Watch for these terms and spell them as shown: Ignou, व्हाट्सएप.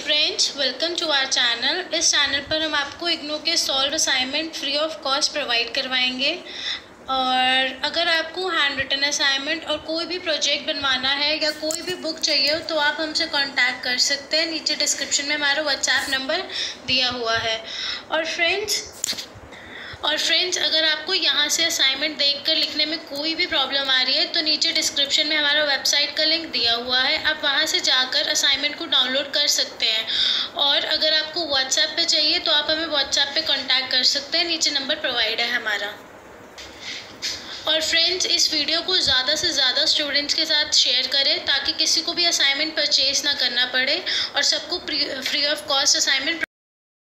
Friends, welcome to our channel. इस channel पर हम आपको इग्नो के solve assignment free of cost provide करवाएंगे। और अगर आपको हैंड रिटन असाइनमेंट और कोई भी प्रोजेक्ट बनवाना है या कोई भी बुक चाहिए हो तो आप हमसे कांटेक्ट कर सकते हैं। नीचे डिस्क्रिप्शन में हमारा व्हाट्सएप नंबर दिया हुआ है। और फ्रेंड्स अगर आपको यहाँ से असाइनमेंट देखकर लिखने में कोई भी प्रॉब्लम आ रही है तो नीचे डिस्क्रिप्शन में हमारा वेबसाइट का लिंक दिया हुआ है, आप वहाँ से जाकर असाइनमेंट को डाउनलोड कर सकते हैं। और अगर आपको व्हाट्सएप पे चाहिए तो आप हमें व्हाट्सएप पे कांटेक्ट कर सकते हैं, नीचे नंबर प्रोवाइड है हमारा। और फ्रेंड्स, इस वीडियो को ज़्यादा से ज़्यादा स्टूडेंट्स के साथ शेयर करें ताकि किसी को भी असाइनमेंट परचेज़ ना करना पड़े और सबको फ्री ऑफ कॉस्ट असाइनमेंट